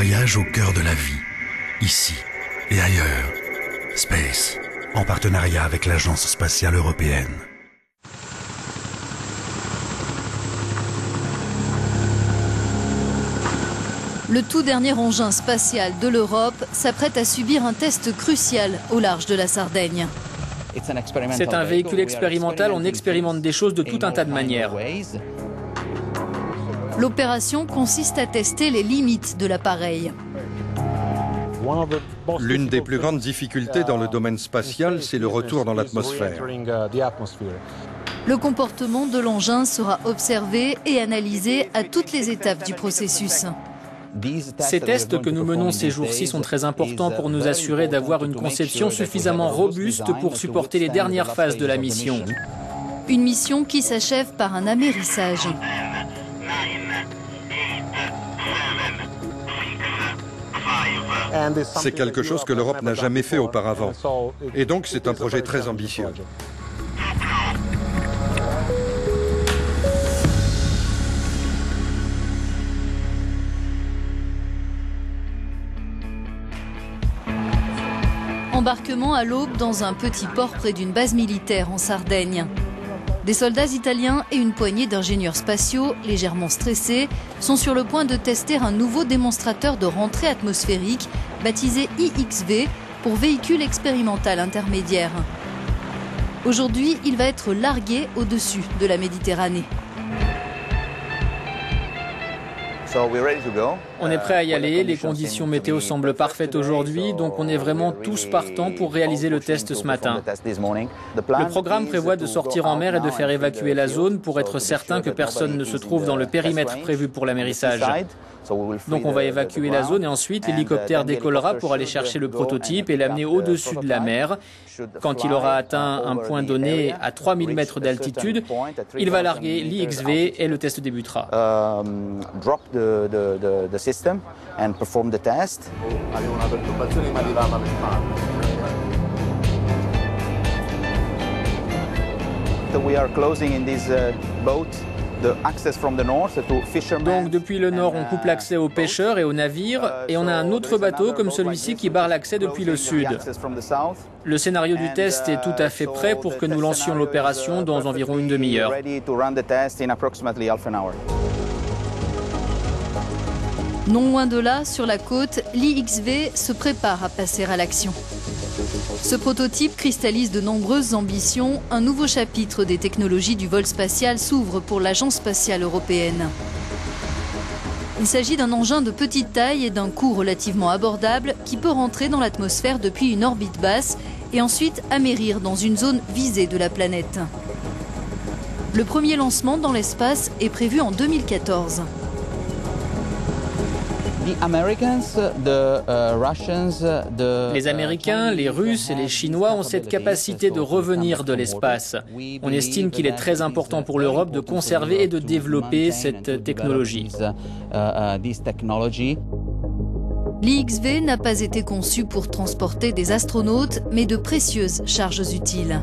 voyage au cœur de la vie, ici et ailleurs. Space, en partenariat avec l'Agence Spatiale Européenne. Le tout dernier engin spatial de l'Europe s'apprête à subir un test crucial au large de la Sardaigne. C'est un véhicule expérimental, on expérimente des choses de tout un tas de manières. L'opération consiste à tester les limites de l'appareil. L'une des plus grandes difficultés dans le domaine spatial, c'est le retour dans l'atmosphère. Le comportement de l'engin sera observé et analysé à toutes les étapes du processus. Ces tests que nous menons ces jours-ci sont très importants pour nous assurer d'avoir une conception suffisamment robuste pour supporter les dernières phases de la mission. Une mission qui s'achève par un amérissage. C'est quelque chose que l'Europe n'a jamais fait auparavant. Et donc c'est un projet très ambitieux. Embarquement à l'aube dans un petit port près d'une base militaire en Sardaigne. Des soldats italiens et une poignée d'ingénieurs spatiaux, légèrement stressés, sont sur le point de tester un nouveau démonstrateur de rentrée atmosphérique, baptisé IXV, pour véhicule expérimental intermédiaire. Aujourd'hui, il va être largué au-dessus de la Méditerranée. On est prêt à y aller, les conditions météo semblent parfaites aujourd'hui, donc on est vraiment tous partants pour réaliser le test ce matin. Le programme prévoit de sortir en mer et de faire évacuer la zone pour être certain que personne ne se trouve dans le périmètre prévu pour l'amérissage. Donc on va évacuer la zone et ensuite l'hélicoptère décollera pour aller chercher le prototype et l'amener au-dessus de la mer. Quand il aura atteint un point donné à 3000 mètres d'altitude, il va larguer l'IXV et le test débutera. Donc depuis le nord, on coupe l'accès aux pêcheurs et aux navires, et on a un autre bateau comme celui-ci qui barre l'accès depuis le sud. Le scénario du test est tout à fait prêt pour que nous lancions l'opération dans environ une demi-heure. Non loin de là, sur la côte, l'IXV se prépare à passer à l'action. Ce prototype cristallise de nombreuses ambitions. Un nouveau chapitre des technologies du vol spatial s'ouvre pour l'Agence spatiale européenne. Il s'agit d'un engin de petite taille et d'un coût relativement abordable qui peut rentrer dans l'atmosphère depuis une orbite basse et ensuite amérir dans une zone visée de la planète. Le premier lancement dans l'espace est prévu en 2014. Les Américains, les Russes et les Chinois ont cette capacité de revenir de l'espace. On estime qu'il est très important pour l'Europe de conserver et de développer cette technologie. L'IXV n'a pas été conçu pour transporter des astronautes, mais de précieuses charges utiles.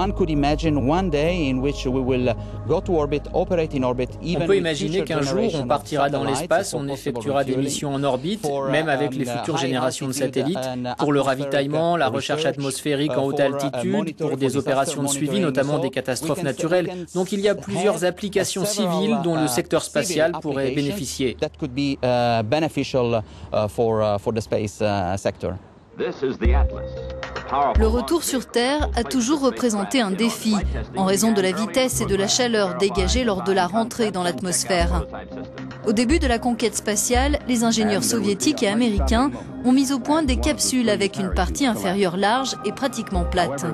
On peut imaginer qu'un jour, on partira dans l'espace, on effectuera des missions en orbite, même avec les futures générations de satellites, pour le ravitaillement, la recherche atmosphérique en haute altitude, pour des opérations de suivi, notamment des catastrophes naturelles. Donc il y a plusieurs applications civiles dont le secteur spatial pourrait bénéficier. Le retour sur Terre a toujours représenté un défi, en raison de la vitesse et de la chaleur dégagées lors de la rentrée dans l'atmosphère. Au début de la conquête spatiale, les ingénieurs soviétiques et américains ont mis au point des capsules avec une partie inférieure large et pratiquement plate.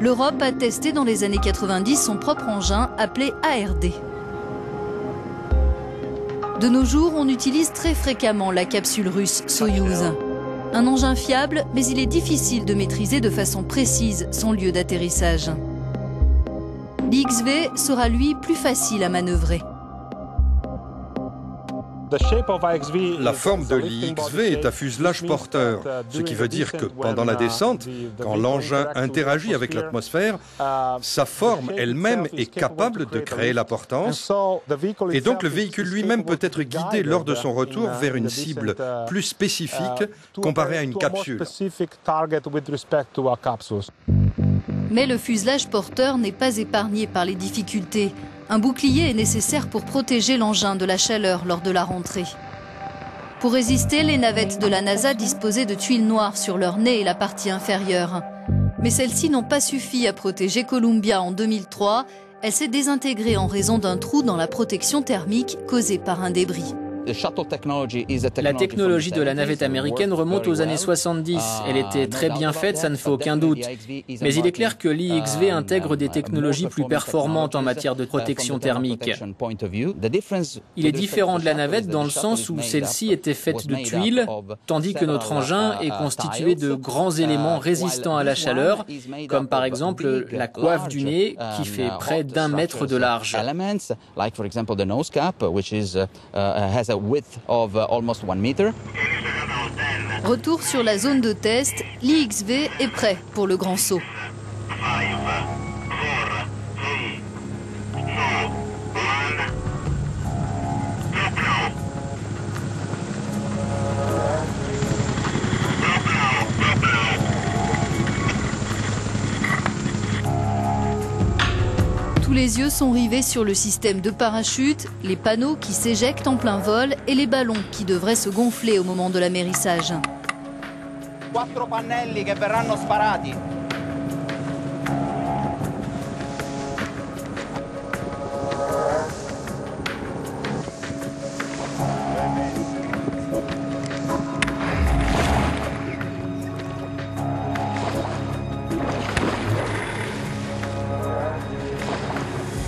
L'Europe a testé dans les années 90 son propre engin appelé ARD. De nos jours, on utilise très fréquemment la capsule russe Soyouz. Un engin fiable, mais il est difficile de maîtriser de façon précise son lieu d'atterrissage. L'IXV sera, lui, plus facile à manœuvrer. La forme de l'IXV est à fuselage porteur, ce qui veut dire que pendant la descente, quand l'engin interagit avec l'atmosphère, sa forme elle-même est capable de créer la portance, et donc le véhicule lui-même peut être guidé lors de son retour vers une cible plus spécifique comparée à une capsule. Mais le fuselage porteur n'est pas épargné par les difficultés. Un bouclier est nécessaire pour protéger l'engin de la chaleur lors de la rentrée. Pour résister, les navettes de la NASA disposaient de tuiles noires sur leur nez et la partie inférieure. Mais celles-ci n'ont pas suffi à protéger Columbia en 2003. Elle s'est désintégrée en raison d'un trou dans la protection thermique causé par un débris. La technologie de la navette américaine remonte aux années 70. Elle était très bien faite, ça ne fait aucun doute. Mais il est clair que l'IXV intègre des technologies plus performantes en matière de protection thermique. Il est différent de la navette dans le sens où celle-ci était faite de tuiles, tandis que notre engin est constitué de grands éléments résistants à la chaleur, comme par exemple la coiffe du nez qui fait près d'1 mètre de large. Retour sur la zone de test, l'IXV est prêt pour le grand saut. Tous les yeux sont rivés sur le système de parachute, les panneaux qui s'éjectent en plein vol et les ballons qui devraient se gonfler au moment de l'amérissage. 4 pannelli che verranno sparati.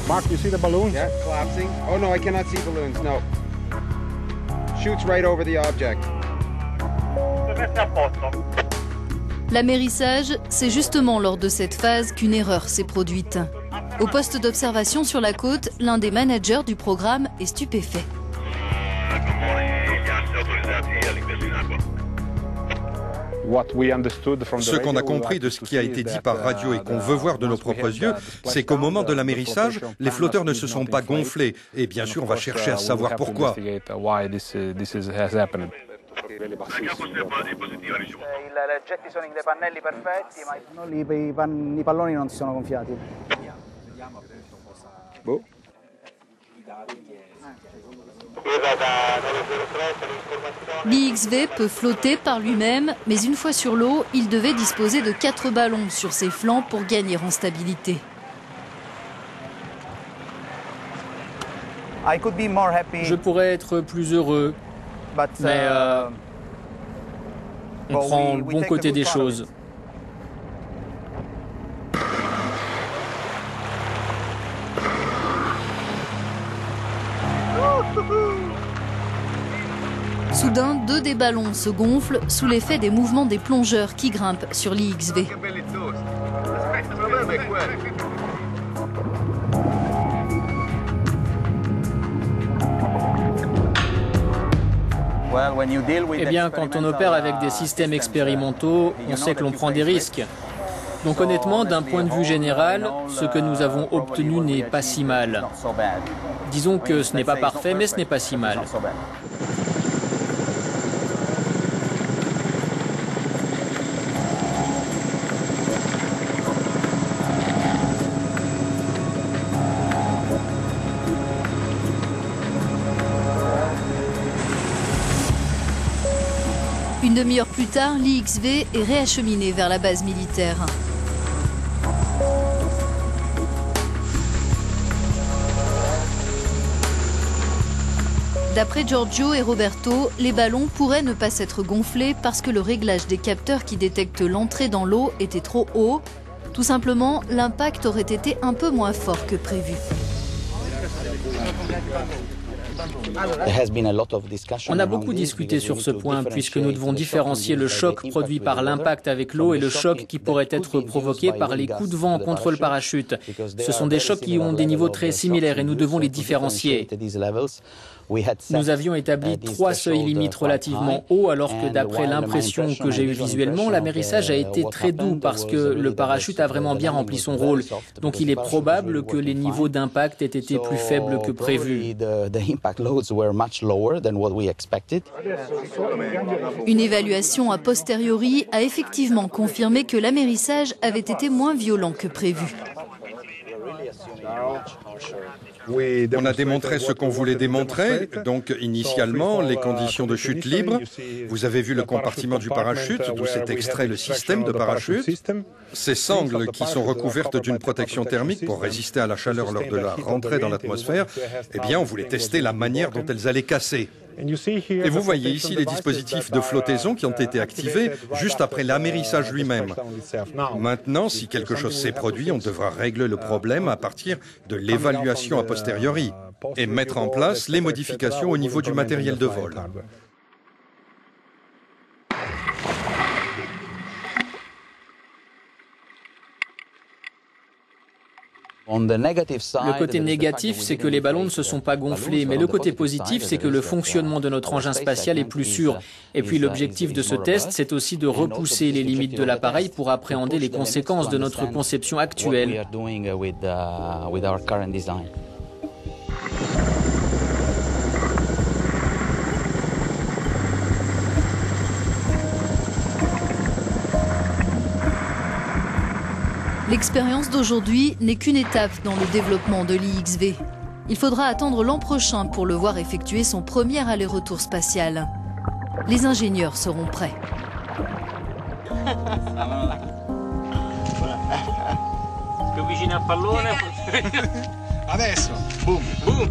Mark, you see the balloons? Yeah, collapsing. Oh no, I cannot see balloons, no. Shoots right over the object. L'amérissage, c'est justement lors de cette phase qu'une erreur s'est produite. Au poste d'observation sur la côte, l'un des managers du programme est stupéfait. Ce qu'on a compris de ce qui a été dit par radio et qu'on veut voir de nos propres yeux, c'est qu'au moment de l'amérissage, les flotteurs ne se sont pas gonflés. Et bien sûr, on va chercher à savoir pourquoi. L'IXV peut flotter par lui-même, mais une fois sur l'eau, il devait disposer de 4 ballons sur ses flancs pour gagner en stabilité. Je pourrais être plus heureux, mais on prend le bon côté des choses. Soudain, 2 des ballons se gonflent sous l'effet des mouvements des plongeurs qui grimpent sur l'IXV. Eh bien, quand on opère avec des systèmes expérimentaux, on sait que l'on prend des risques. Donc honnêtement, d'un point de vue général, ce que nous avons obtenu n'est pas si mal. Disons que ce n'est pas parfait, mais ce n'est pas si mal. Une demi-heure plus tard, l'IXV est réacheminé vers la base militaire. D'après Giorgio et Roberto, les ballons pourraient ne pas s'être gonflés parce que le réglage des capteurs qui détectent l'entrée dans l'eau était trop haut. Tout simplement, l'impact aurait été un peu moins fort que prévu. On a beaucoup discuté sur ce point, puisque nous devons différencier le choc produit par l'impact avec l'eau et le choc qui pourrait être provoqué par les coups de vent contre le parachute. Ce sont des chocs qui ont des niveaux très similaires et nous devons les différencier. Nous avions établi 3 seuils limites relativement hauts, alors que d'après l'impression que j'ai eue visuellement, l'amérissage a été très doux parce que le parachute a vraiment bien rempli son rôle. Donc il est probable que les niveaux d'impact aient été plus faibles que prévu. Une évaluation a posteriori a effectivement confirmé que l'amérissage avait été moins violent que prévu. On a démontré ce qu'on voulait démontrer, donc initialement les conditions de chute libre. Vous avez vu le compartiment du parachute, d'où s'est extrait le système de parachute. Ces sangles qui sont recouvertes d'une protection thermique pour résister à la chaleur lors de la rentrée dans l'atmosphère, eh bien on voulait tester la manière dont elles allaient casser. Et vous voyez ici les dispositifs de flottaison qui ont été activés juste après l'amérissage lui-même. Maintenant, si quelque chose s'est produit, on devra régler le problème à partir de l'évaluation a posteriori et mettre en place les modifications au niveau du matériel de vol. Le côté négatif, c'est que les ballons ne se sont pas gonflés, mais le côté positif, c'est que le fonctionnement de notre engin spatial est plus sûr. Et puis l'objectif de ce test, c'est aussi de repousser les limites de l'appareil pour appréhender les conséquences de notre conception actuelle. L'expérience d'aujourd'hui n'est qu'une étape dans le développement de l'IXV. Il faudra attendre l'an prochain pour le voir effectuer son premier aller-retour spatial. Les ingénieurs seront prêts. Adesso, boum, boum.